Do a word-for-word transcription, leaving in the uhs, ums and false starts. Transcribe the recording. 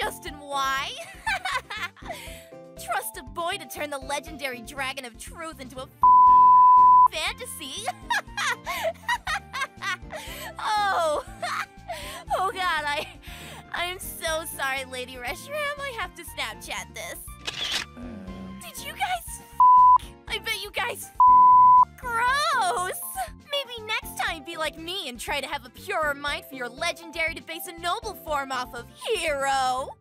Justin Y. Trust a boy to turn the legendary dragon of truth into a f fantasy. Oh. Oh god, I... I'm so sorry, Lady Reshiram. I have to Snapchat this. Did you guys f***? I bet you guys f***. Gross! Maybe next time be like me and try to have a purer mind for your legendary to base a noble form off of, hero!